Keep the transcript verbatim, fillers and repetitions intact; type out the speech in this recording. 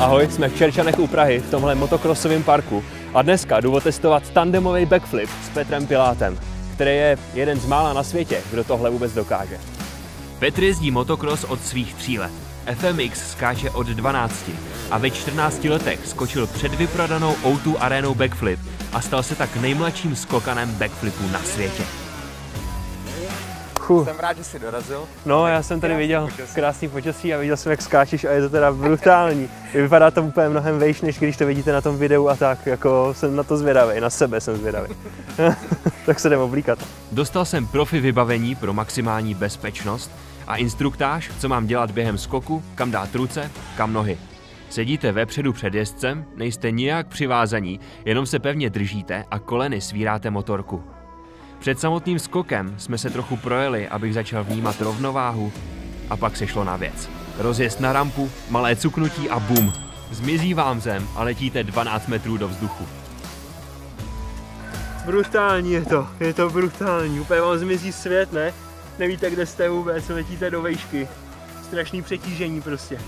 Ahoj, jsme v Čerčanech u Prahy v tomhle motokrosovém parku a dneska jdu otestovat tandemový backflip s Petrem Pilátem, který je jeden z mála na světě, kdo tohle vůbec dokáže. Petr jezdí motokros od svých tří let. F M X skáče od dvanácti a ve čtrnácti letech skočil před vyprodanou O dva arénou backflip a stal se tak nejmladším skokanem backflipu na světě. Huh. Jsem rád, že jsi dorazil. No, já jsem tady viděl počasí. Krásný počasí a viděl jsem, jak skáčeš a je to teda brutální. Vypadá to úplně mnohem vejš, než když to vidíte na tom videu a tak, jako jsem na to zvědavý, na sebe jsem zvědavý. Tak se jdem oblíkat. Dostal jsem profi vybavení pro maximální bezpečnost a instruktáž, co mám dělat během skoku, kam dát ruce, kam nohy. Sedíte vepředu před jezdcem, nejste nijak přivázaní, jenom se pevně držíte a koleny svíráte motorku. Před samotným skokem jsme se trochu projeli, abych začal vnímat rovnováhu a pak se šlo na věc. Rozjezd na rampu, malé cuknutí a bum. Zmizí vám zem a letíte dvanáct metrů do vzduchu. Brutální je to, je to brutální, úplně vám zmizí svět, ne? Nevíte, kde jste vůbec, letíte do vejšky. Strašný přetížení prostě.